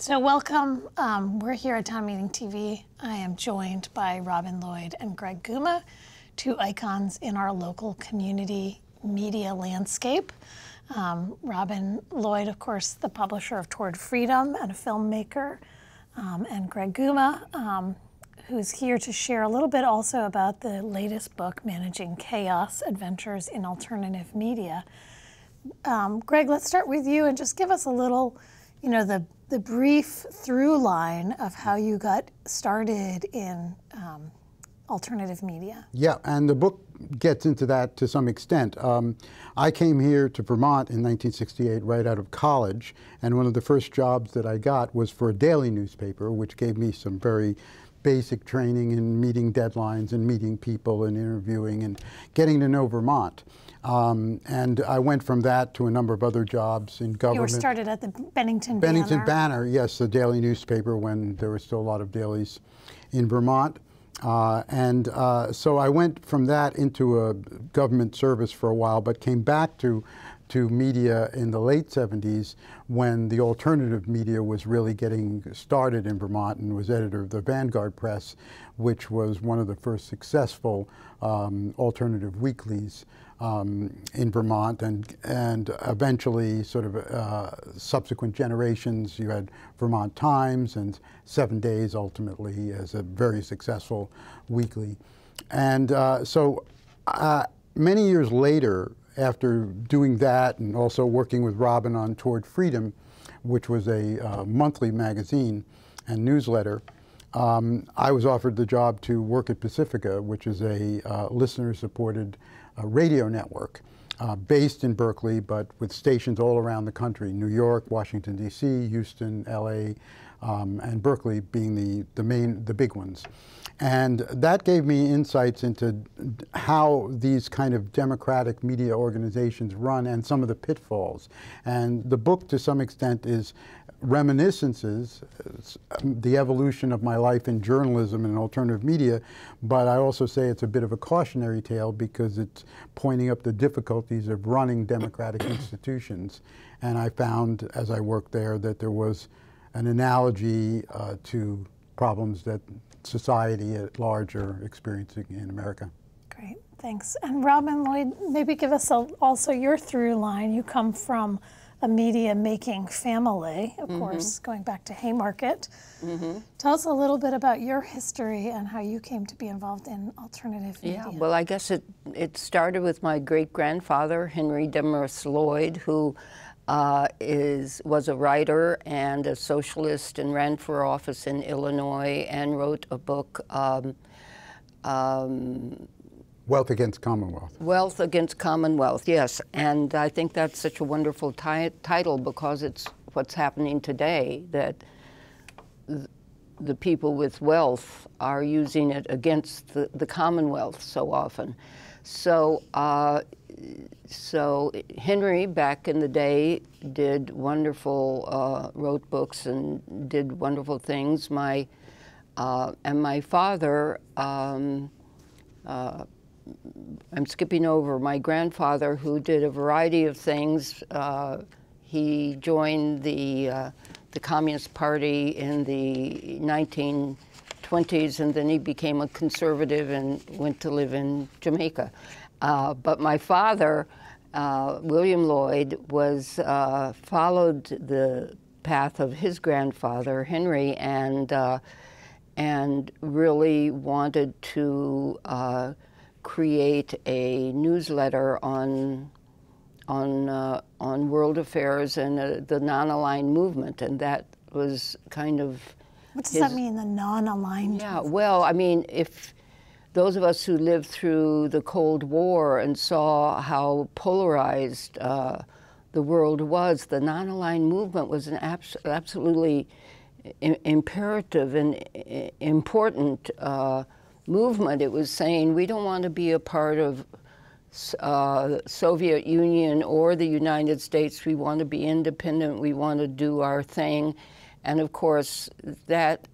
So welcome. We're here at Town Meeting TV. I am joined by Robin Lloyd and Greg Guma, two icons in our local community media landscape. Robin Lloyd, of course, the publisher of Toward Freedom and a filmmaker, and Greg Guma, who's here to share a little bit also about the latest book, Managing Chaos: Adventures in Alternative Media. Greg, let's start with you and just give us a little, the brief through line of how you got started in alternative media. Yeah, and the book gets into that to some extent. I came here to Vermont in 1968 right out of college, and one of the first jobs that I got was for a daily newspaper, which gave me some very basic training in meeting deadlines and meeting people and interviewing and getting to know Vermont. And I went from that to a number of other jobs in government. You were started at the Bennington Banner, yes, the daily newspaper when there were still a lot of dailies in Vermont. So I went from that into a government service for a while, but came back to media in the late 70s when the alternative media was really getting started in Vermont, and was editor of the Vanguard Press, which was one of the first successful alternative weeklies in Vermont, and eventually sort of subsequent generations. You had Vermont Times and 7 Days ultimately as a very successful weekly. And so many years later, after doing that and also working with Robin on Toward Freedom, which was a monthly magazine and newsletter, I was offered the job to work at Pacifica, which is a listener-supported radio network based in Berkeley, but with stations all around the country: New York, Washington, D.C., Houston, L.A., and Berkeley being the big ones. And that gave me insights into how these kind of democratic media organizations run and some of the pitfalls. And the book, to some extent, is reminiscences, the evolution of my life in journalism and alternative media, but I also say it's a bit of a cautionary tale because it's pointing up the difficulties of running democratic institutions. And I found, as I worked there, that there was an analogy to problems that society at large are experiencing in America. Great, thanks. And Robin Lloyd, maybe give us also your through line. You come from a media-making family, of course, going back to Haymarket. Tell us a little bit about your history and how you came to be involved in alternative media. Yeah, well, I guess it started with my great-grandfather, Henry Demarest Lloyd, who was a writer and a socialist and ran for office in Illinois and wrote a book, Wealth Against Commonwealth. Wealth Against Commonwealth, yes. And I think that's such a wonderful title because it's what's happening today, that the people with wealth are using it against the Commonwealth so often. So, so Henry, back in the day, did wonderful, wrote books and did wonderful things. My father, I'm skipping over my grandfather, who did a variety of things. He joined the Communist Party in the 1920s, and then he became a conservative and went to live in Jamaica. But my father, William Lloyd, followed the path of his grandfather, Henry, and really wanted to create a newsletter on world affairs and the non-aligned movement, and that was kind of what does that mean, the non-aligned? Yeah, well, I mean, if those of us who lived through the Cold War and saw how polarized the world was, the non-aligned movement was an absolutely imperative and important movement. It was saying we don't want to be a part of Soviet Union or the United States. We want to be independent. We want to do our thing. And of course, that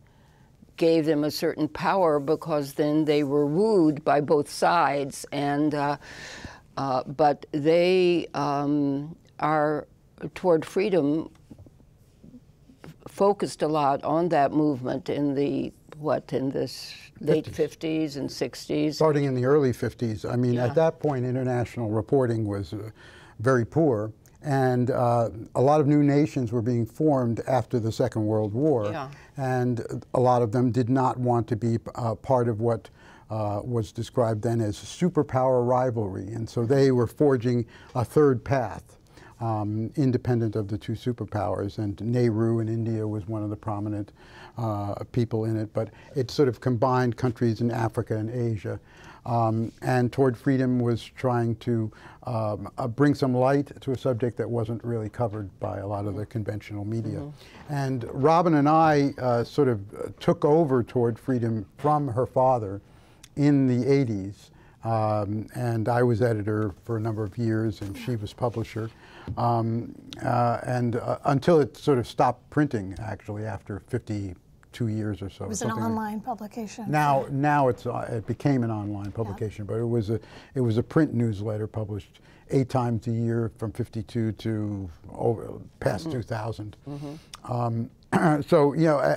gave them a certain power because then they were wooed by both sides. And but they are Toward Freedom focused a lot on that movement in the late 50s and 60s. Starting in the early 50s. I mean, at that point, international reporting was very poor, and a lot of new nations were being formed after the Second World War, and a lot of them did not want to be part of what was described then as superpower rivalry, and so they were forging a third path, independent of the two superpowers, and Nehru in India was one of the prominent people in it, but it sort of combined countries in Africa and Asia. And Toward Freedom was trying to bring some light to a subject that wasn't really covered by a lot of the conventional media. And Robin and I sort of took over Toward Freedom from her father in the 80s. And I was editor for a number of years, and she was publisher, and until it sort of stopped printing, actually, after 52 years or so. It was an online publication. Now it's it became an online publication, but it was a print newsletter published 8 times a year from 52 to past 2000. So you know,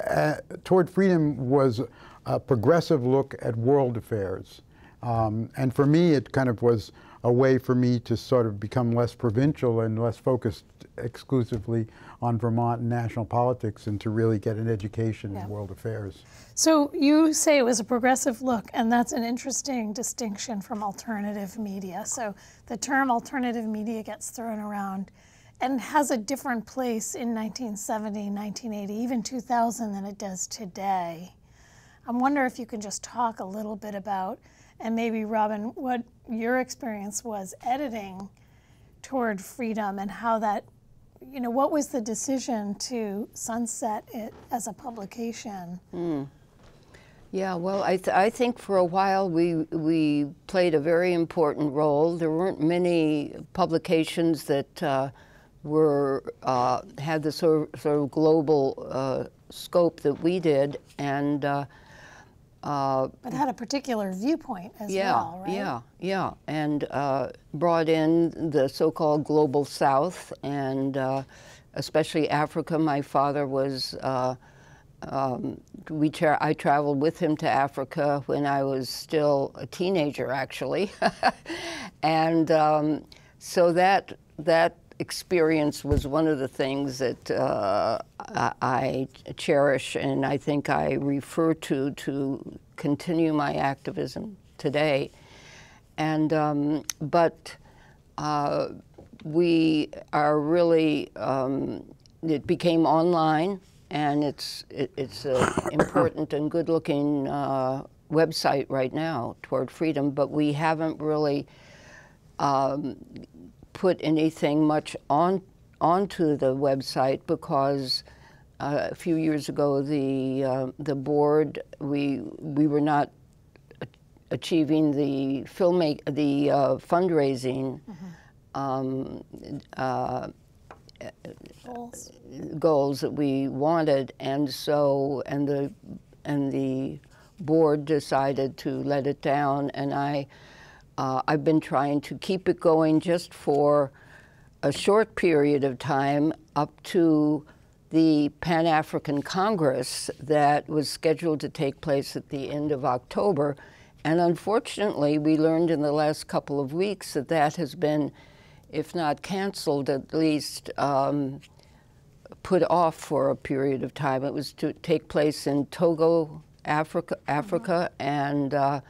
Toward Freedom was a progressive look at world affairs. And for me, it kind of was a way for me to sort of become less provincial and less focused exclusively on Vermont and national politics, and to really get an education in world affairs. So you say it was a progressive look, and that's an interesting distinction from alternative media. So the term alternative media gets thrown around and has a different place in 1970, 1980, even 2000 than it does today. I wonder if you can just talk a little bit about, and maybe, Robin, what your experience was editing Toward Freedom, and how that, you know, what was the decision to sunset it as a publication? Yeah, well, I think for a while we played a very important role. There weren't many publications that had the sort of global scope that we did, and but had a particular viewpoint as well, right? Yeah, and brought in the so-called Global South, and especially Africa. My father was, I traveled with him to Africa when I was still a teenager, actually. And so that experience was one of the things that I cherish, and I think I refer to continue my activism today. And but we are really, it became online, and it's an important and good-looking website right now, Toward Freedom, but we haven't really put anything much onto the website, because a few years ago the board, we were not achieving the fundraising goals that we wanted, and so the board decided to let it down, and I've been trying to keep it going just for a short period of time up to the Pan-African Congress that was scheduled to take place at the end of October. And unfortunately, we learned in the last couple of weeks that that has been, if not canceled, at least put off for a period of time. It was to take place in Togo, Africa, and a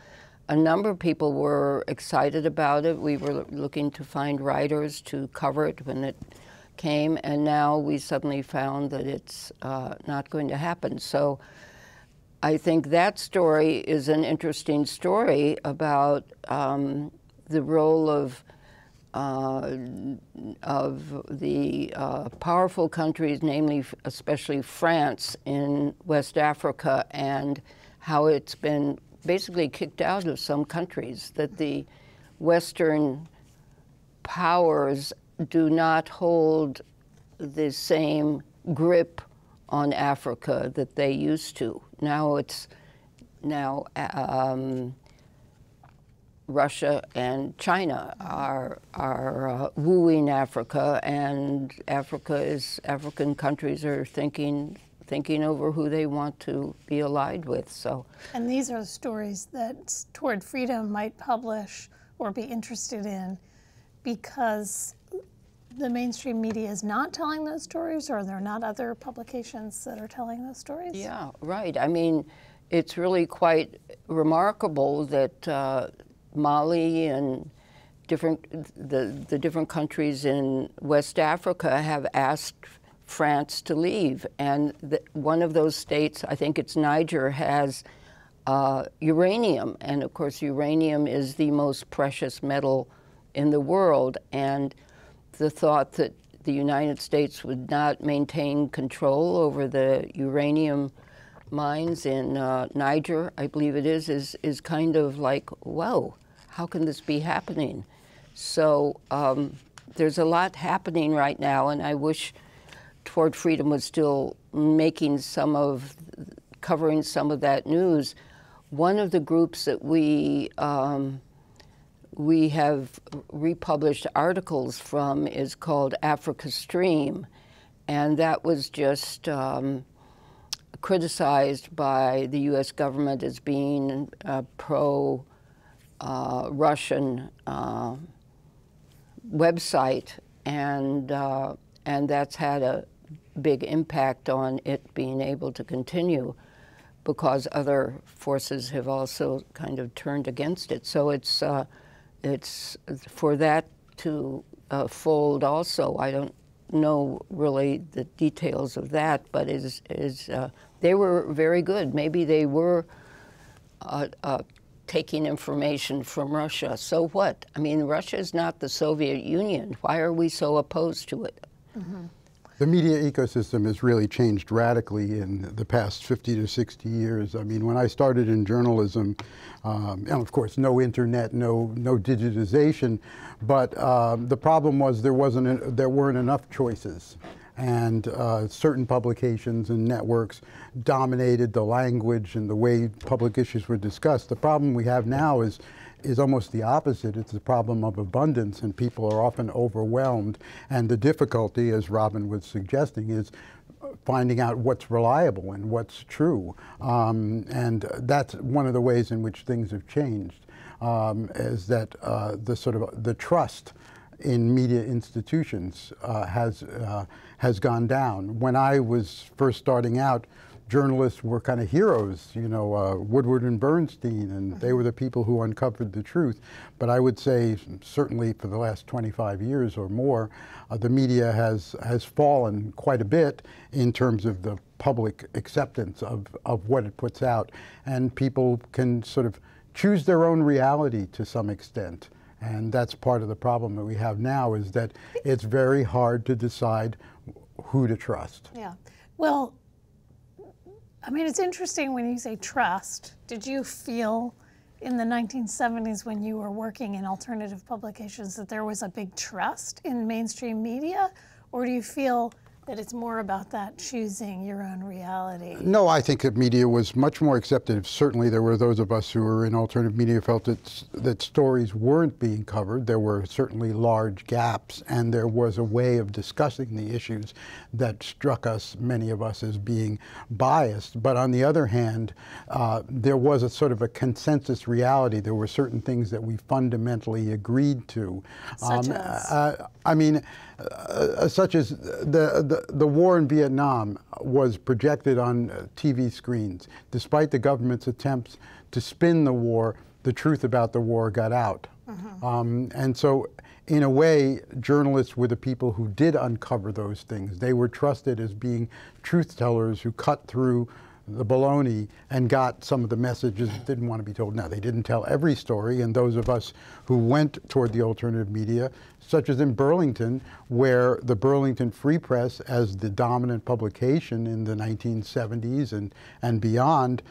number of people were excited about it. We were looking to find writers to cover it when it came, and now we suddenly found that it's not going to happen. So I think that story is an interesting story about the role of the powerful countries, namely especially France in West Africa, and how it's been basically kicked out of some countries, that the Western powers do not hold the same grip on Africa that they used to. Now Russia and China are wooing Africa, and African countries are thinking thinking over who they want to be allied with. So, and these are the stories that Toward Freedom might publish or be interested in, because the mainstream media is not telling those stories, or are there not other publications that are telling those stories? Yeah, right. I mean, it's really quite remarkable that Mali and the different countries in West Africa have asked France to leave. And one of those states, I think it's Niger, has uranium. And of course, uranium is the most precious metal in the world. And the thought that the United States would not maintain control over the uranium mines in Niger, I believe it is kind of like, whoa, how can this be happening? So there's a lot happening right now, and I wish Toward Freedom was still covering some of that news. One of the groups that we have republished articles from is called Africa Stream, and that was just criticized by the U.S. government as being pro-Russian website, and that's had a big impact on it being able to continue, because other forces have also kind of turned against it. So it's for that to fold also. I don't know really the details of that, but they were very good. Maybe they were taking information from Russia. So what? I mean, Russia is not the Soviet Union. Why are we so opposed to it? Mm-hmm. The media ecosystem has really changed radically in the past 50 to 60 years. I mean, when I started in journalism, and of course, no internet, no digitization, but the problem was there weren't enough choices. And certain publications and networks dominated the language and the way public issues were discussed. The problem we have now is almost the opposite. It's the problem of abundance, and people are often overwhelmed. And the difficulty, as Robin was suggesting, is finding out what's reliable and what's true. And that's one of the ways in which things have changed, is that the trust in media institutions has gone down. When I was first starting out, journalists were kind of heroes, you know, Woodward and Bernstein, and they were the people who uncovered the truth. But I would say, certainly for the last 25 years or more, the media has fallen quite a bit in terms of the public acceptance of what it puts out. And people can sort of choose their own reality to some extent. And that's part of the problem that we have now, is that it's very hard to decide who to trust. Yeah. Well, I mean, it's interesting when you say trust. Did you feel in the 1970s, when you were working in alternative publications, that there was a big trust in mainstream media? Or do you feel that it's more about that choosing your own reality? No, I think that media was much more accepted. Certainly there were those of us who were in alternative media felt that stories weren't being covered. There were certainly large gaps, and there was a way of discussing the issues that struck us, many of us, as being biased. But on the other hand, there was a sort of a consensus reality. There were certain things that we fundamentally agreed to. Such as? I mean, such as the war in Vietnam was projected on TV screens. Despite the government's attempts to spin the war, the truth about the war got out. Mm-hmm. And so, in a way, journalists were the people who did uncover those things. They were trusted as being truth tellers who cut through the baloney and got some of the messages that didn't want to be told. Now, they didn't tell every story, and those of us who went toward the alternative media, such as in Burlington, where the Burlington Free Press, as the dominant publication in the 1970s and beyond,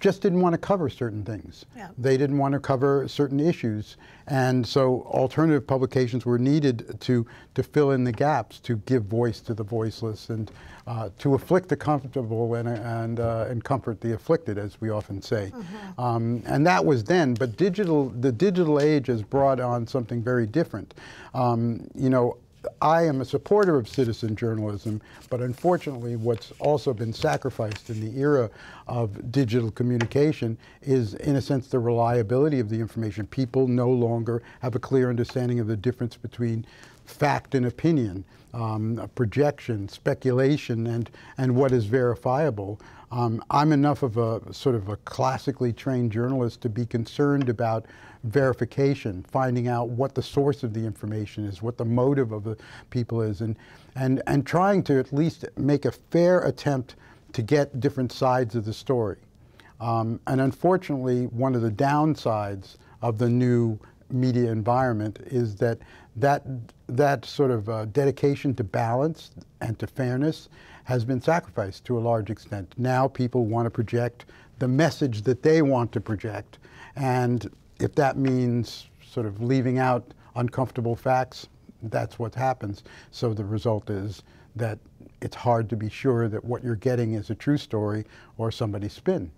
just didn't want to cover certain things. Yeah. They didn't want to cover certain issues. And so alternative publications were needed to fill in the gaps, to give voice to the voiceless, and to afflict the comfortable and comfort the afflicted, as we often say. Mm-hmm. And that was then, but the digital age has brought on something very different. You know, I am a supporter of citizen journalism, but unfortunately what's also been sacrificed in the era of digital communication is, in a sense, the reliability of the information. People no longer have a clear understanding of the difference between fact and opinion, projection, speculation, and what is verifiable. I'm enough of a sort of a classically trained journalist to be concerned about verification, finding out what the source of the information is, what the motive of the people is, and trying to at least make a fair attempt to get different sides of the story. And unfortunately, one of the downsides of the new media environment is that that sort of dedication to balance and to fairness has been sacrificed to a large extent. Now people want to project the message that they want to project, and if that means sort of leaving out uncomfortable facts, that's what happens. So the result is that it's hard to be sure that what you're getting is a true story or somebody's spin.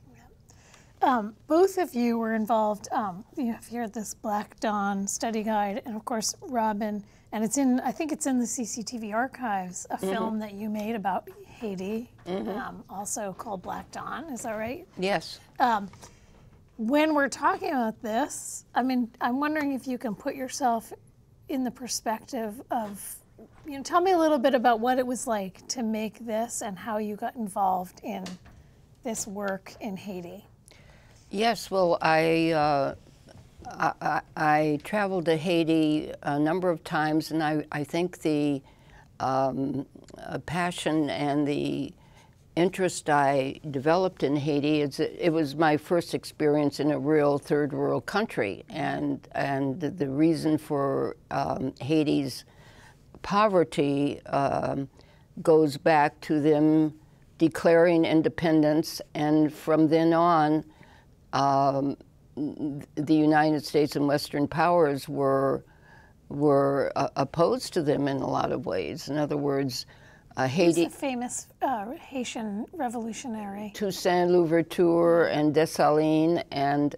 Both of you were involved, you have here this Black Dawn study guide, and of course Robin, and it's in, I think it's in the CCTV archives, a film that you made about Haiti, also called Black Dawn, is that right? Yes. When we're talking about this, I mean, I'm wondering if you can put yourself in the perspective of, you know, tell me a little bit about what it was like to make this and how you got involved in this work in Haiti. Yes, well, I traveled to Haiti a number of times, and I think the passion and the interest I developed in Haiti is it was my first experience in a real third world country, and the reason for Haiti's poverty goes back to them declaring independence, and from then on, the United States and Western powers were opposed to them in a lot of ways. In other words, Haiti. Who's the famous Haitian revolutionary? Toussaint Louverture and Dessalines, and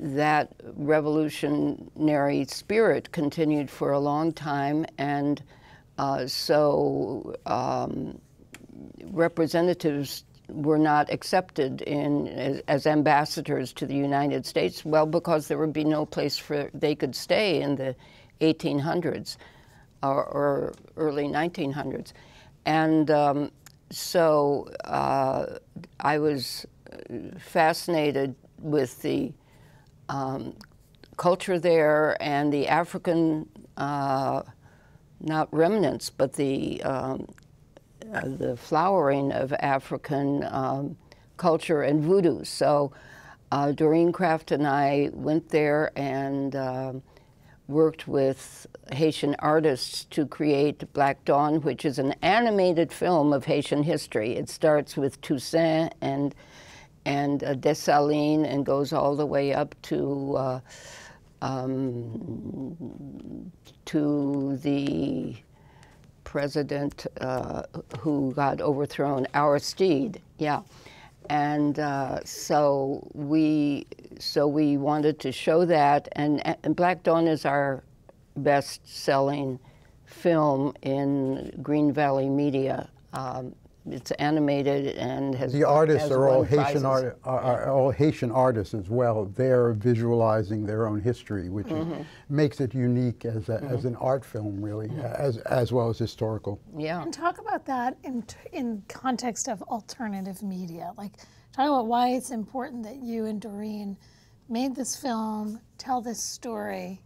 that revolutionary spirit continued for a long time, and so representatives were not accepted in as ambassadors to the United States, well, because there would be no place for they could stay in the 1800s or early 1900s, and so I was fascinated with the culture there and the African, not remnants, but the flowering of African culture and voodoo. So Doreen Craft and I went there and worked with Haitian artists to create Black Dawn, which is an animated film of Haitian history. It starts with Toussaint and Dessalines and goes all the way up to the president who got overthrown, Aristide, yeah, and so we wanted to show that, and Black Dawn is our best-selling film in Green Valley Media. It's animated and has the artists are all Haitian artists as well. They're visualizing their own history, which is, makes it unique as as an art film, really, as well as historical. Yeah. And talk about that in context of alternative media. Like, talk about why it's important that you and Doreen made this film, tell this story.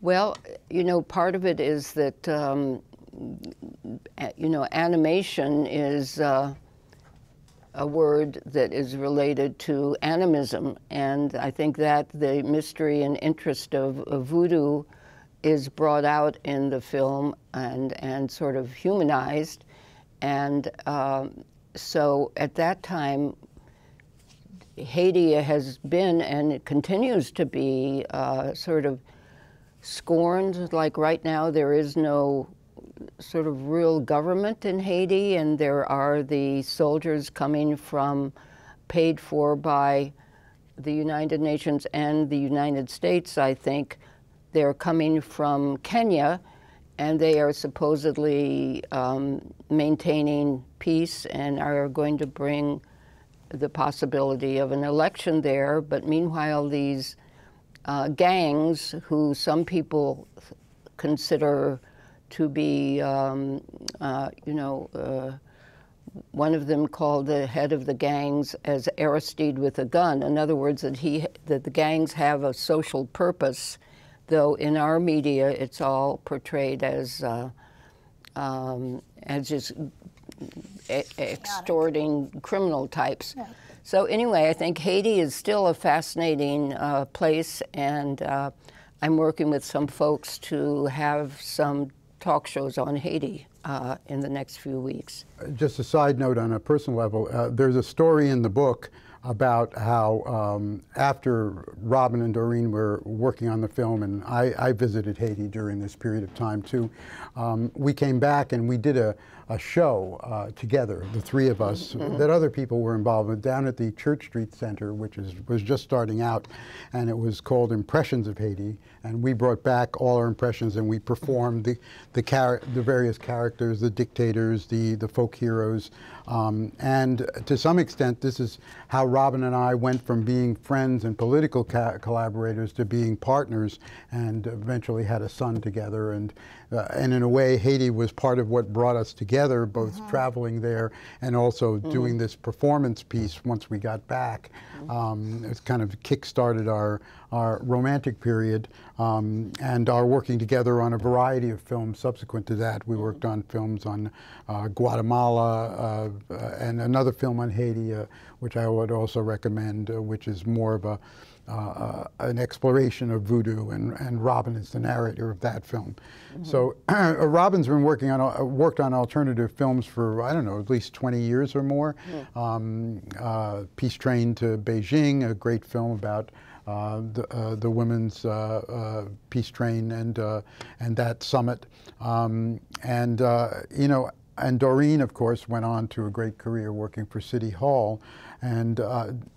Well, you know, part of it is that you know, animation is a word that is related to animism, and I think that the mystery and interest of voodoo is brought out in the film and sort of humanized, and so at that time Haiti has been, and it continues to be, sort of scorned. Like right now there is no sort of real government in Haiti, and there are the soldiers coming from, paid for by the United Nations and the United States, I think, They're coming from Kenya, and they are supposedly maintaining peace and are going to bring the possibility of an election there. But meanwhile, these gangs, who some people consider to be, one of them called the head of the gangs as Aristide with a gun. In other words, that the gangs have a social purpose, though in our media it's all portrayed as just extorting criminal types. Yeah. So anyway, I think Haiti is still a fascinating place, and I'm working with some folks to have some talk shows on Haiti in the next few weeks. Just a side note on a personal level, there's a story in the book about how after Robin and Doreen were working on the film, and I visited Haiti during this period of time too, we came back and we did a show together, the three of us, that other people were involved with, down at the Church Street Center, which was just starting out, and it was called Impressions of Haiti, and we brought back all our impressions and we performed the various characters, the dictators, the folk heroes, and to some extent this is how Robin and I went from being friends and political collaborators to being partners, and eventually had a son together. And in a way, Haiti was part of what brought us together, both traveling there and also doing this performance piece once we got back. It kind of kick-started our romantic period, and our working together on a variety of films subsequent to that. We worked on films on Guatemala and another film on Haiti, which I would also recommend, which is more of an exploration of voodoo, and Robin is the narrator of that film. So Robin's been working on alternative films for, I don't know, at least 20 years or more. Peace Train to Beijing, a great film about the women's peace train and that summit, And Doreen, of course, went on to a great career working for City Hall. And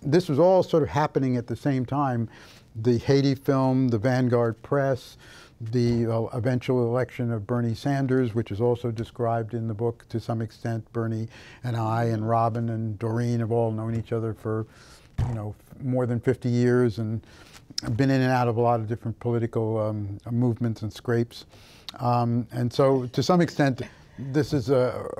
this was all sort of happening at the same time. The Haiti film, the Vanguard Press, the eventual election of Bernie Sanders, which is also described in the book to some extent. Bernie and I and Robin and Doreen have all known each other for, more than 50 years, and been in and out of a lot of different political movements and scrapes. And so, to some extent, this is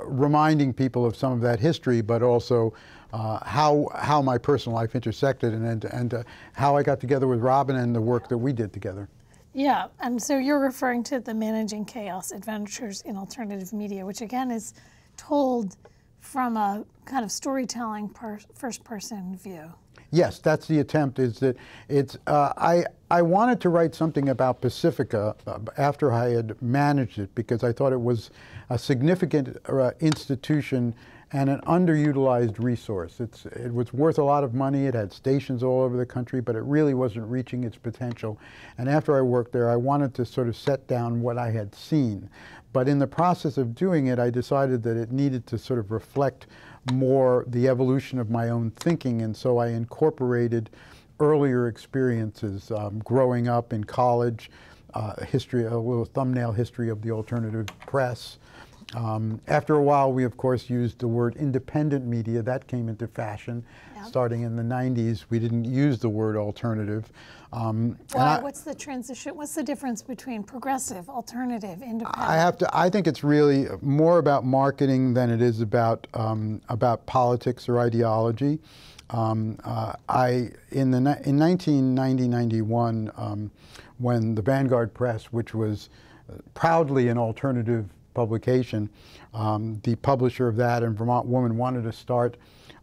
reminding people of some of that history, but also how my personal life intersected and how I got together with Robin and the work that we did together. Yeah, and so you're referring to the Managing Chaos: Adventures in Alternative Media, which again is told from a kind of storytelling first-person view. Yes, that's the attempt. I wanted to write something about Pacifica after I had managed it, because I thought it was a significant institution and an underutilized resource. It was worth a lot of money. It had stations all over the country, but it really wasn't reaching its potential. And after I worked there, I wanted to sort of set down what I had seen. But in the process of doing it, I decided that it needed to sort of reflect more the evolution of my own thinking, and so I incorporated earlier experiences, growing up in college, a little thumbnail history of the alternative press. After a while, we of course used the word independent media. That came into fashion. Yeah. Starting in the 90s, we didn't use the word alternative. What's the transition? What's the difference between progressive, alternative, independent? I think it's really more about marketing than it is about politics or ideology. In 1990-91, when the Vanguard Press, which was proudly an alternative publication, the publisher of that and Vermont Woman wanted to start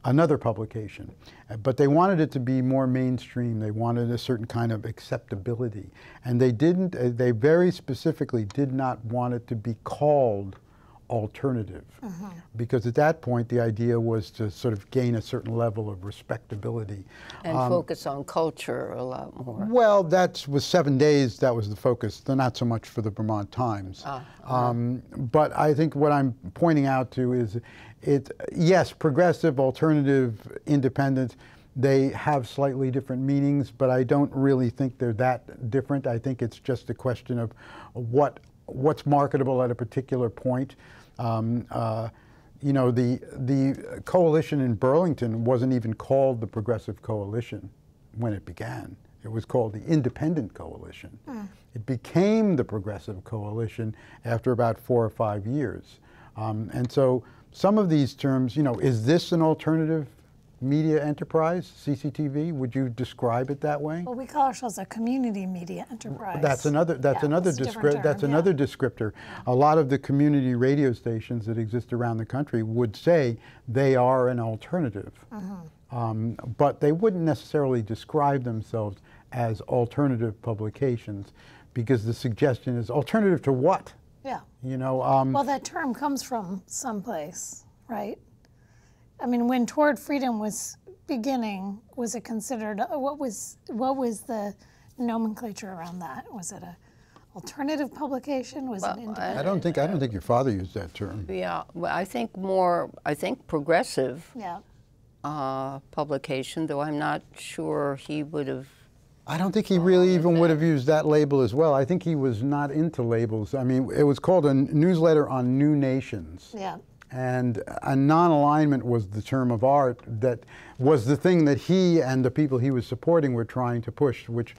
another publication, but they wanted it to be more mainstream. They wanted a certain kind of acceptability, and they very specifically did not want it to be called alternative, because at that point the idea was to sort of gain a certain level of respectability and focus on culture a lot more. Well, that was 7 Days. That was the focus. They're not so much for the Vermont Times. But I think what I'm pointing out to is, yes, progressive, alternative, independent. They have slightly different meanings, but I don't really think they're that different. I think it's just a question of what's marketable at a particular point. You know, the coalition in Burlington wasn't even called the Progressive Coalition when it began. It was called the Independent Coalition. Mm. It became the Progressive Coalition after about 4 or 5 years. And so some of these terms, you know, is this an alternative media enterprise, CCTV? Would you describe it that way? Well, we call ourselves a community media enterprise. That's another descriptor. A lot of the community radio stations that exist around the country would say they are an alternative. Mm-hmm. But they wouldn't necessarily describe themselves as alternative publications, because the suggestion is alternative to what? Yeah. You know. Well, that term comes from someplace, right? I mean, when Toward Freedom was beginning, was it considered, what was the nomenclature around that? Was it an alternative publication? Was it independent? I don't think your father used that term. Yeah, well, I think progressive, yeah, publication, though I'm not sure he would have. I don't think he really even would have used that label as well. I think he was not into labels. I mean, it was called a newsletter on new nations. Yeah. And a non-alignment was the term of art that was the thing that he and the people he was supporting were trying to push, which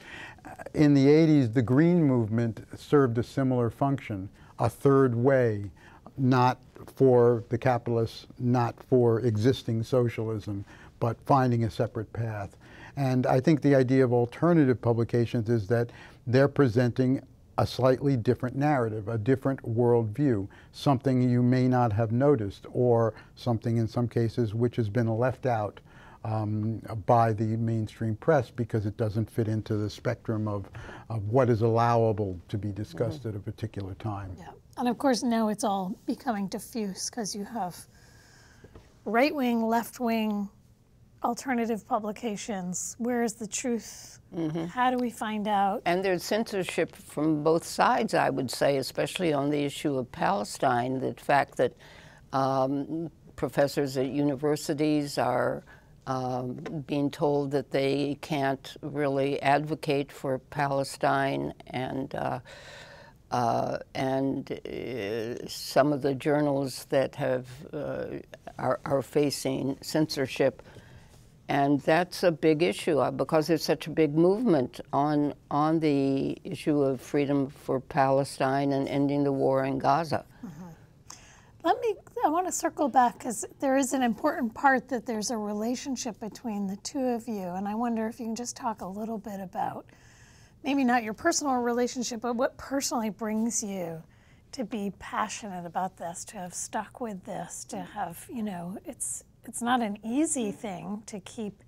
in the 80s, the Green Movement served a similar function, a third way, not for the capitalists, not for existing socialism, but finding a separate path. And I think the idea of alternative publications is that they're presenting a slightly different narrative, a different worldview, something you may not have noticed, or something in some cases which has been left out by the mainstream press because it doesn't fit into the spectrum of what is allowable to be discussed at a particular time. Yeah. And of course now it's all becoming diffuse because you have right-wing, left-wing, alternative publications. Where is the truth? Mm-hmm. How do we find out? And there's censorship from both sides, I would say, especially on the issue of Palestine. The fact that professors at universities are being told that they can't really advocate for Palestine, and some of the journals that have are facing censorship. And that's a big issue because there's such a big movement on the issue of freedom for Palestine and ending the war in Gaza. Mm-hmm. I want to circle back because there is an important part that there's a relationship between the two of you. And I wonder if you can just talk a little bit about, maybe not your personal relationship, but what personally brings you to be passionate about this, to have stuck with this, to have, you know, it's not an easy thing to keep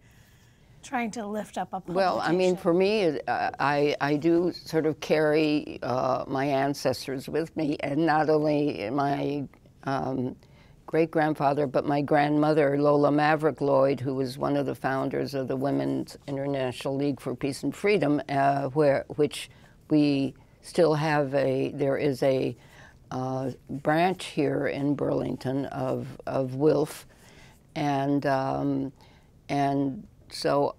trying to lift up a publication. Well, I mean, for me, I do sort of carry my ancestors with me, and not only my great-grandfather, but my grandmother, Lola Maverick Lloyd, who was one of the founders of the Women's International League for Peace and Freedom, which we still have there is a branch here in Burlington of WILF. And so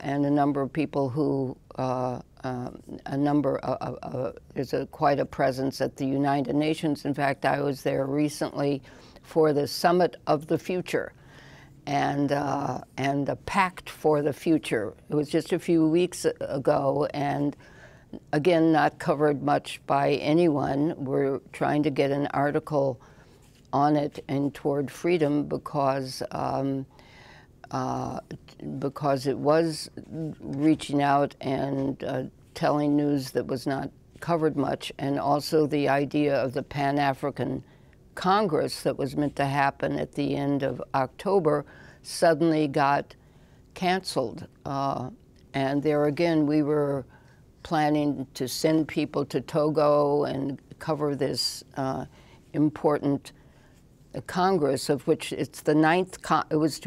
and a number of people who there's quite a presence at the United Nations. In fact, I was there recently for the Summit of the Future, and the Pact for the Future. It was just a few weeks ago, and again, not covered much by anyone. We're trying to get an article on it and Toward Freedom because it was reaching out and telling news that was not covered much, and also the idea of the Pan-African Congress that was meant to happen at the end of October suddenly got canceled. And there again, we were planning to send people to Togo and cover this important a Congress, of which it's the ninth Congress,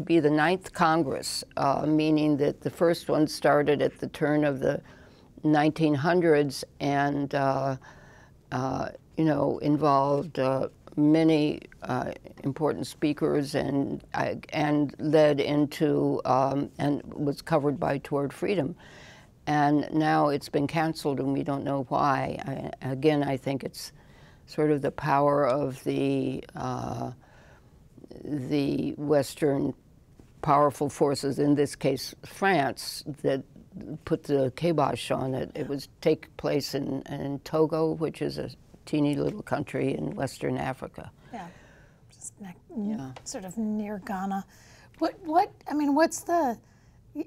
meaning that the first one started at the turn of the 1900s and, you know, involved many important speakers and led into and was covered by Toward Freedom. And now it's been canceled and we don't know why. I think it's sort of the power of the Western powerful forces, in this case France, that put the kibosh on it. It was take place in Togo, which is a teeny little country in Western Africa. Yeah, just sort of near Ghana. What? I mean, what's the?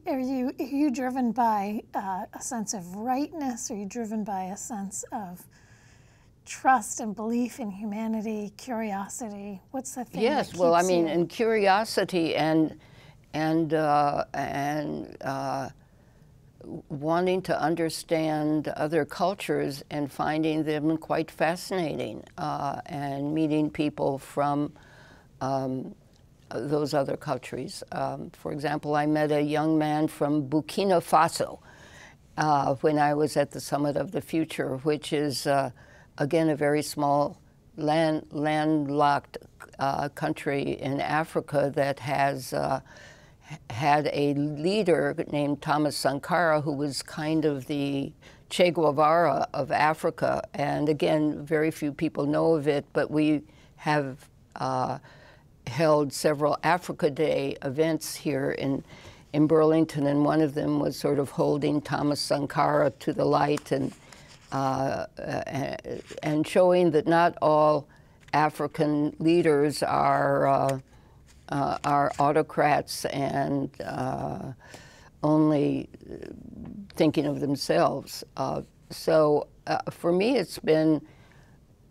Are you driven by a sense of rightness? Are you driven by a sense of trust and belief in humanity, curiosity? What's the thing? Yes, that I mean, and curiosity and wanting to understand other cultures and finding them quite fascinating, and meeting people from those other countries. For example, I met a young man from Burkina Faso when I was at the Summit of the Future, which is, again, a very small landlocked country in Africa that has had a leader named Thomas Sankara, who was kind of the Che Guevara of Africa. And again, very few people know of it, but we have held several Africa Day events here in Burlington, and one of them was sort of holding Thomas Sankara to the light and showing that not all African leaders are autocrats and only thinking of themselves. So for me, it's been,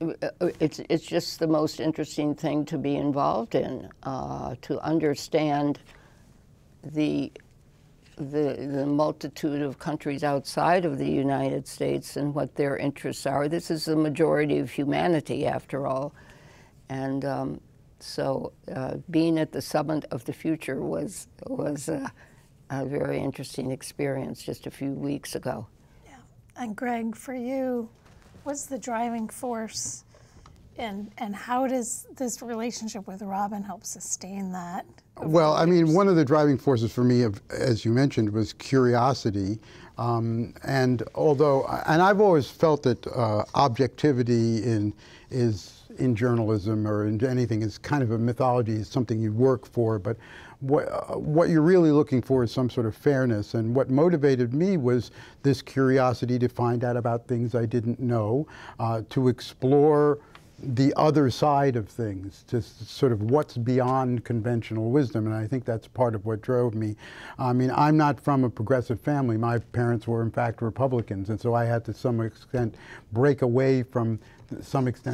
it's just the most interesting thing to be involved in, to understand the multitude of countries outside of the United States and what their interests are. This is the majority of humanity, after all, and. So being at the Summit of the Future was a very interesting experience just a few weeks ago. Yeah, and Greg, for you, what's the driving force, and how does this relationship with Robin help sustain that? Well, I mean, one of the driving forces for me, as you mentioned, was curiosity. And I've always felt that objectivity in journalism or in anything is kind of a mythology, is something you work for, but what you're really looking for is some sort of fairness. And what motivated me was this curiosity to find out about things I didn't know, to explore the other side of things, just sort of what's beyond conventional wisdom. And I think that's part of what drove me. I mean, I'm not from a progressive family. My parents were, in fact, Republicans. And so I had to some extent break away from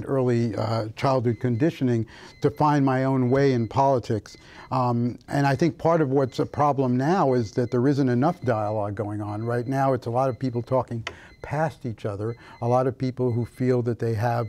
early childhood conditioning to find my own way in politics. And I think part of what's a problem now is that there isn't enough dialogue going on. Right now, it's a lot of people talking past each other, a lot of people who feel that they have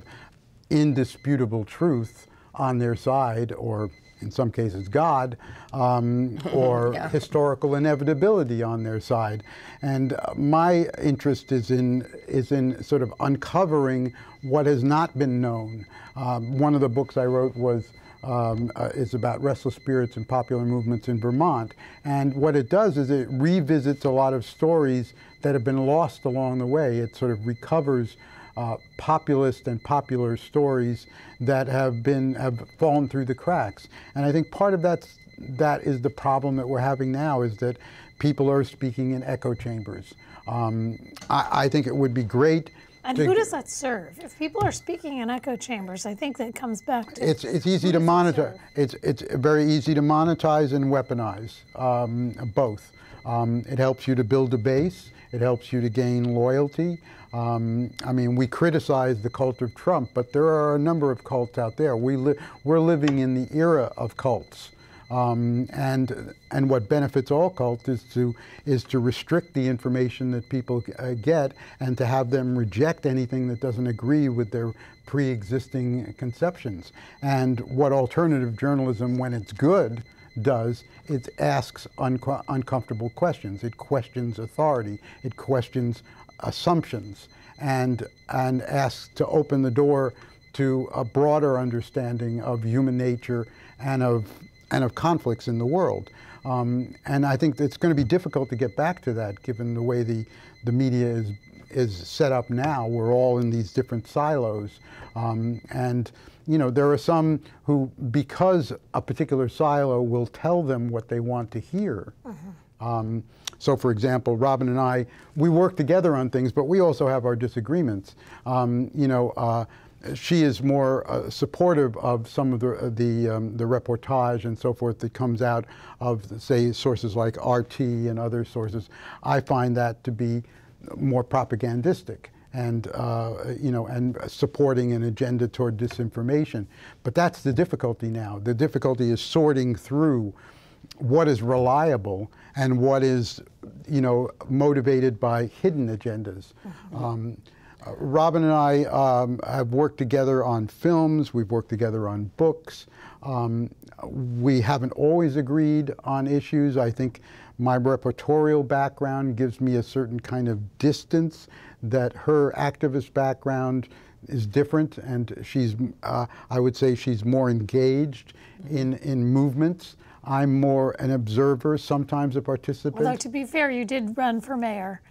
indisputable truth on their side, or in some cases God, or historical inevitability on their side. And my interest is in sort of uncovering what has not been known. One of the books I wrote is about restless spirits and popular movements in Vermont. And what it does is it revisits a lot of stories that have been lost along the way. It sort of recovers populist and popular stories that have fallen through the cracks. And I think part of that is the problem that we're having now, is that people are speaking in echo chambers. I think it would be great. And who does that serve? If people are speaking in echo chambers, I think that comes back to it's easy to monitor. It's very easy to monetize and weaponize, both. It helps you to build a base. It helps you to gain loyalty. I mean, we criticize the cult of Trump, but there are a number of cults out there. We're living in the era of cults, and what benefits all cults is to restrict the information that people get, and to have them reject anything that doesn't agree with their pre-existing conceptions. And what alternative journalism, when it's good, does, it asks uncomfortable questions. It questions authority. It questions assumptions, and asks to open the door to a broader understanding of human nature and of conflicts in the world. And I think it's going to be difficult to get back to that, given the way the media is set up now. We're all in these different silos. And you know, there are some who, because a particular silo will tell them what they want to hear. Uh-huh. So for example, Robin and I, we work together on things, but we also have our disagreements. You know, she is more supportive of some of the reportage and so forth that comes out of, say, sources like RT and other sources. I find that to be more propagandistic and you know, and supporting an agenda toward disinformation. But that's the difficulty now. The difficulty is sorting through what is reliable and what is, you know, motivated by hidden agendas. Mm-hmm. Robin and I have worked together on films, we've worked together on books. We haven't always agreed on issues. I think my reportorial background gives me a certain kind of distance that her activist background is different, and she's, I would say she's more engaged in movements. I'm more an observer, sometimes a participant. Although, to be fair, you did run for mayor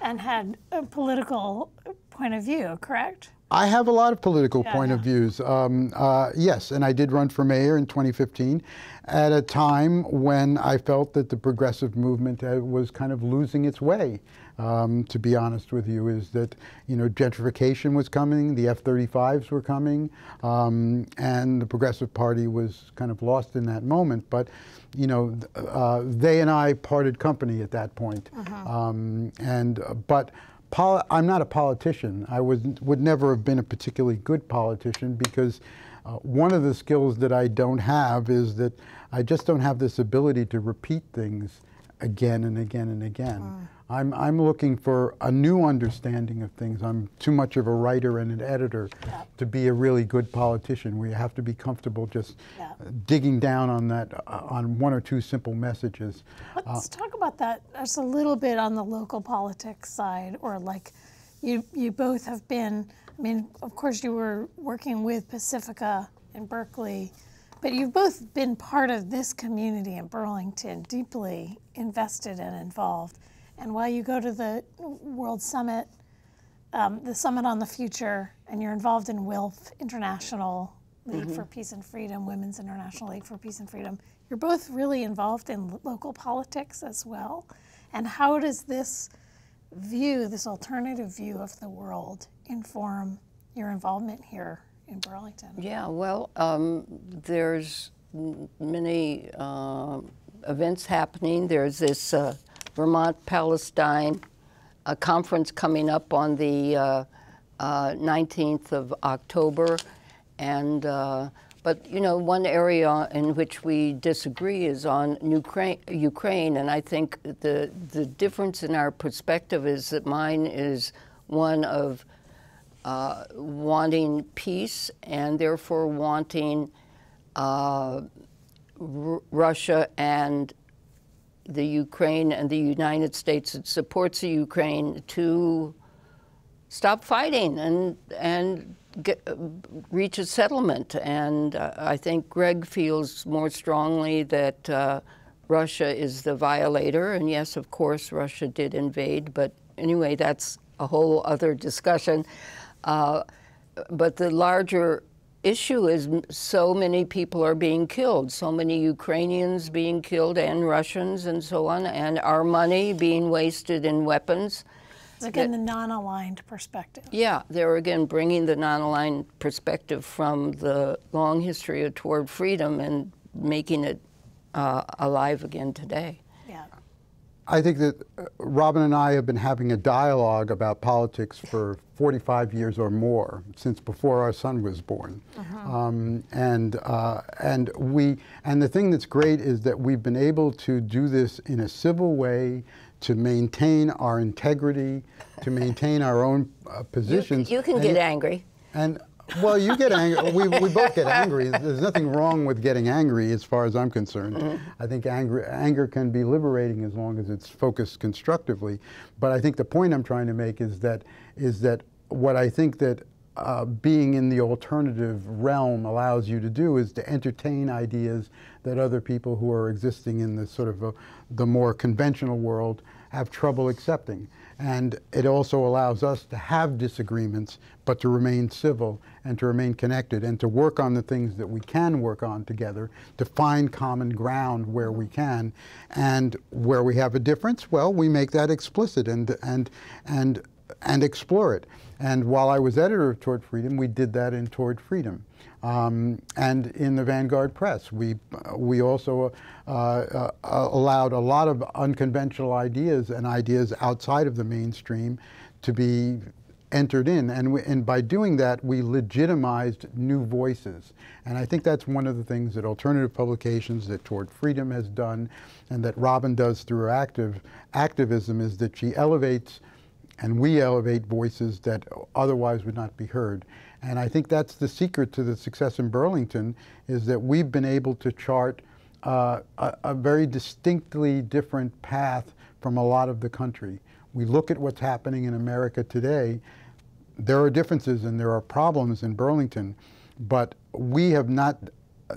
and had a political point of view, correct? I have a lot of political point of views. Yes, and I did run for mayor in 2015 at a time when I felt that the progressive movement was kind of losing its way. To be honest with you, is that, you know, gentrification was coming, the F-35s were coming, and the Progressive Party was kind of lost in that moment. But, you know, they and I parted company at that point. Uh-huh. I'm not a politician. I would never have been a particularly good politician, because one of the skills that I don't have is that I just don't have this ability to repeat things again and again and again. I'm looking for a new understanding of things. I'm too much of a writer and an editor to be a really good politician. We have to be comfortable just digging down on that, on one or two simple messages. Let's talk about that just a little bit on the local politics side, or like you both have been, I mean, of course you were working with Pacifica in Berkeley, but you've both been part of this community in Burlington, deeply invested and involved. And while you go to the World Summit, the Summit on the Future, and you're involved in Wealth International League for Peace and Freedom, Women's International League for Peace and Freedom, you're both really involved in local politics as well. And how does this view, this alternative view of the world, inform your involvement here in Burlington? Yeah, well, there's many events happening. There's this Vermont-Palestine conference coming up on the 19th of October. And, but, you know, one area in which we disagree is on Ukraine. And I think the difference in our perspective is that mine is one of wanting peace and therefore wanting Russia and the Ukraine and the United States that supports the Ukraine to stop fighting and reach a settlement. And I think Greg feels more strongly that Russia is the violator. And yes, of course, Russia did invade. But anyway, that's a whole other discussion. But the larger issue is so many people are being killed, so many Ukrainians being killed and Russians and so on, and our money being wasted in weapons. It's again the non-aligned perspective. Yeah, they're again bringing the non-aligned perspective from the long history of Toward Freedom and making it alive again today. Yeah. I think that Robin and I have been having a dialogue about politics for 45 years or more, since before our son was born. Uh-huh. And the thing that's great is that we've been able to do this in a civil way, to maintain our integrity, to maintain our own positions. You can get angry. And well, you get angry. We both get angry. There's nothing wrong with getting angry, as far as I'm concerned. Mm-hmm. I think anger can be liberating as long as it's focused constructively. But I think the point I'm trying to make is that what I think that being in the alternative realm allows you to do is to entertain ideas that other people who are existing in the sort of the more conventional world have trouble accepting. And it also allows us to have disagreements, but to remain civil and to remain connected and to work on the things that we can work on together, to find common ground where we can. And where we have a difference, well, we make that explicit and explore it. And while I was editor of Toward Freedom, we did that in Toward Freedom. And in the Vanguard Press, we also allowed a lot of unconventional ideas and ideas outside of the mainstream to be entered in. And by doing that, we legitimized new voices. And I think that's one of the things that alternative publications, that Toward Freedom has done, and that Robin does through her activism, is that she elevates and we elevate voices that otherwise would not be heard. And I think that's the secret to the success in Burlington, is that we've been able to chart a very distinctly different path from a lot of the country. We look at what's happening in America today. There are differences and there are problems in Burlington, but we have not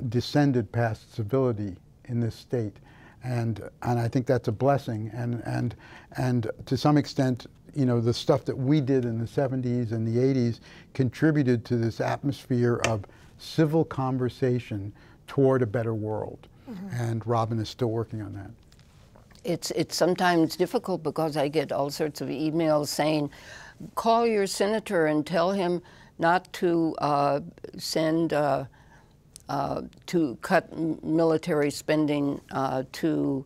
descended past civility in this state. And I think that's a blessing. And to some extent, you know, the stuff that we did in the 70s and the 80s contributed to this atmosphere of civil conversation toward a better world. Mm-hmm. And Robin is still working on that. It's sometimes difficult because I get all sorts of emails saying, call your senator and tell him not to to cut military spending to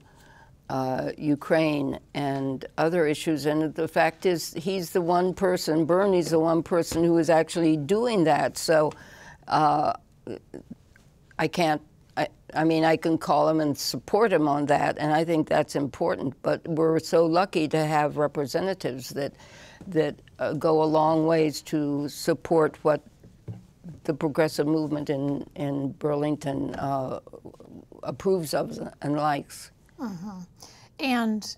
Ukraine and other issues. And the fact is, he's the one person, Bernie's the one person who is actually doing that. So I can call him and support him on that, and I think that's important. But we're so lucky to have representatives that go a long ways to support what the progressive movement in Burlington approves of and likes. Mm-hmm. And,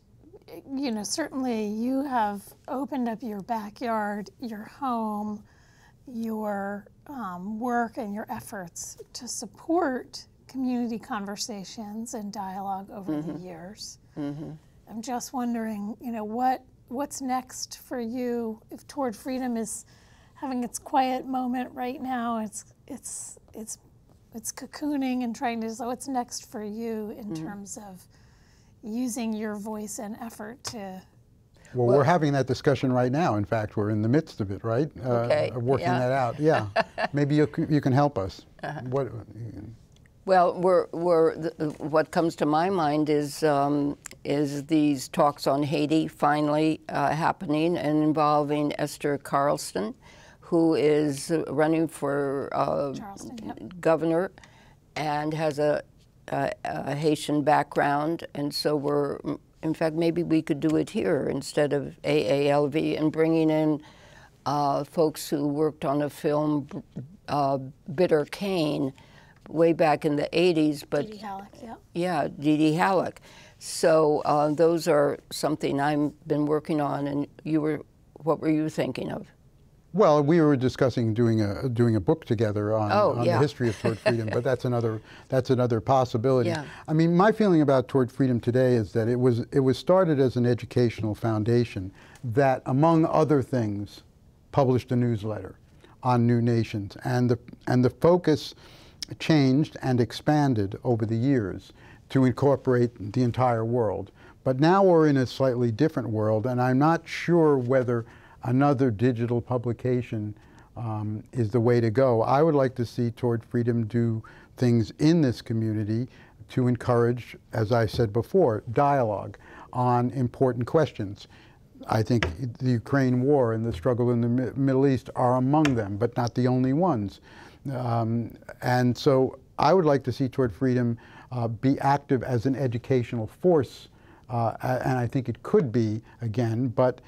you know, certainly you have opened up your backyard, your home, your work and your efforts to support community conversations and dialogue over mm-hmm. the years. Mm-hmm. I'm just wondering, you know, what's next for you? If Toward Freedom is having its quiet moment right now, it's cocooning and trying to decide what's next for you in mm-hmm. terms of using your voice and effort to... Well, we're having that discussion right now. In fact, we're in the midst of it, right? Okay. Working yeah. that out, yeah. Maybe you can help us. Uh-huh. Well, what comes to my mind is these talks on Haiti finally happening and involving Esther Carlson, who is running for governor and has a Haitian background. And so we're, in fact, maybe we could do it here instead of AALV, and bringing in folks who worked on a film, Bitter Cane, way back in the 80s. But D.D. Halleck, yeah. Yeah, D.D. Halleck. So those are something I've been working on. And you were, what were you thinking of? Well, we were discussing doing a book together on yeah. the history of Toward Freedom, but that's another possibility. Yeah. I mean, my feeling about Toward Freedom today is that it was started as an educational foundation that, among other things, published a newsletter on new nations, and the focus changed and expanded over the years to incorporate the entire world. But now we're in a slightly different world, and I'm not sure whether another digital publication is the way to go. I would like to see Toward Freedom do things in this community to encourage, as I said before, dialogue on important questions. I think the Ukraine war and the struggle in the Middle East are among them, but not the only ones. And so I would like to see Toward Freedom be active as an educational force, and I think it could be, again, but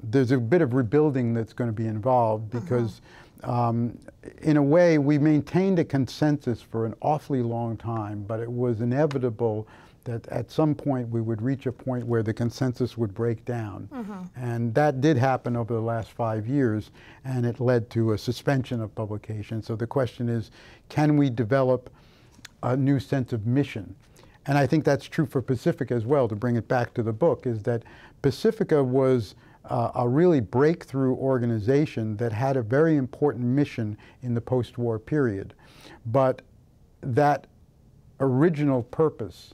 there's a bit of rebuilding that's going to be involved, because In a way, we maintained a consensus for an awfully long time, but it was inevitable that at some point we would reach a point where the consensus would break down. Mm-hmm. And that did happen over the last 5 years, and it led to a suspension of publication. So the question is, can we develop a new sense of mission? And I think that's true for Pacifica as well, to bring it back to the book, is that Pacifica was a really breakthrough organization that had a very important mission in the post-war period. But that original purpose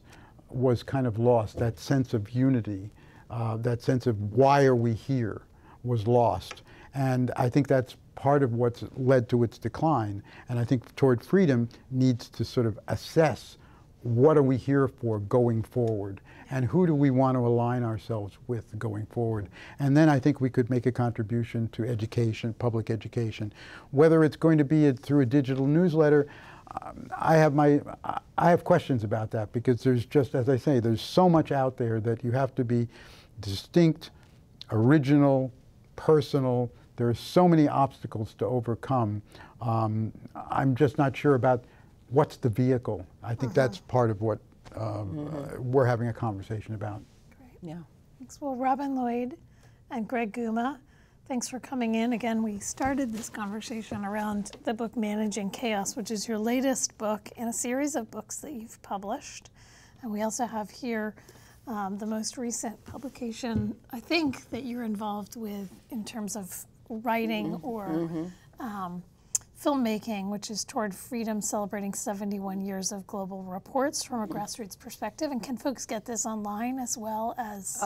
was kind of lost. That sense of unity, that sense of why are we here, was lost. And I think that's part of what's led to its decline. And I think Toward Freedom needs to sort of assess what are we here for going forward, and who do we want to align ourselves with going forward. And then I think we could make a contribution to education, public education, whether it's going to be through a digital newsletter. I have questions about that, because there's just, as I say, there's so much out there that you have to be distinct, original, personal. There are so many obstacles to overcome. I'm just not sure about what's the vehicle. I think that's part of what we're having a conversation about. Great. Yeah. Thanks. Well, Robin Lloyd and Greg Guma, thanks for coming in. Again, we started this conversation around the book Managing Chaos, which is your latest book in a series of books that you've published. And we also have here the most recent publication, I think, that you're involved with in terms of writing or filmmaking, which is Toward Freedom, celebrating 71 years of global reports from a grassroots perspective. And can folks get this online as well as?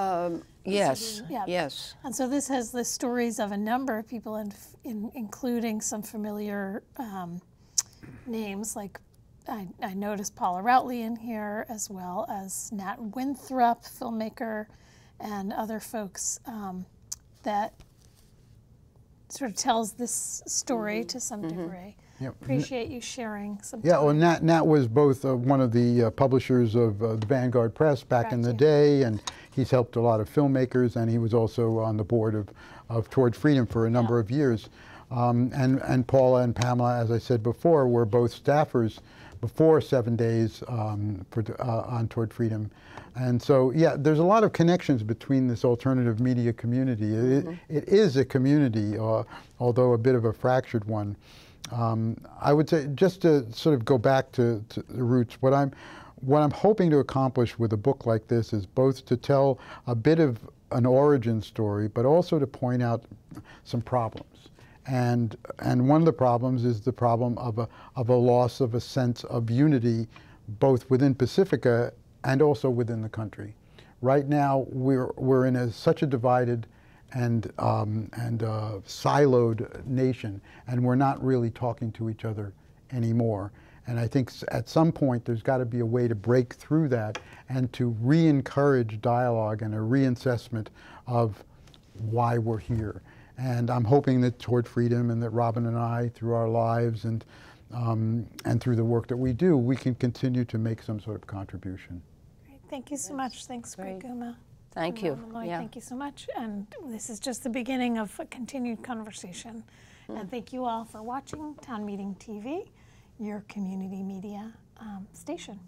Yes, yeah. Yes. And so this has the stories of a number of people, including some familiar names, like I noticed Paula Routley in here, as well as Nat Winthrop, filmmaker, and other folks that sort of tells this story to some degree. Yep. Appreciate you sharing some time. Yeah, well, Nat was both one of the publishers of the Vanguard Press back in the day, and he's helped a lot of filmmakers, and he was also on the board of Toward Freedom for a number of years. And Paula and Pamela, as I said before, were both staffers before 7 days on Toward Freedom. And so, yeah, there's a lot of connections between this alternative media community. It is a community, although a bit of a fractured one. I would say, just to sort of go back to the roots, what I'm hoping to accomplish with a book like this is both to tell a bit of an origin story, but also to point out some problems. And one of the problems is the problem of a loss of a sense of unity, both within Pacifica and also within the country. Right now, we're in such a divided and siloed nation, and we're not really talking to each other anymore. And I think at some point there's got to be a way to break through that and to re-encourage dialogue and a reassessment of why we're here. And I'm hoping that Toward Freedom, and that Robin and I, through our lives and through the work that we do, we can continue to make some sort of contribution. Great. Thank you so much. Thanks, Greg Guma. Thank you. Thank you so much. And this is just the beginning of a continued conversation. And thank you all for watching Town Meeting TV, your community media station.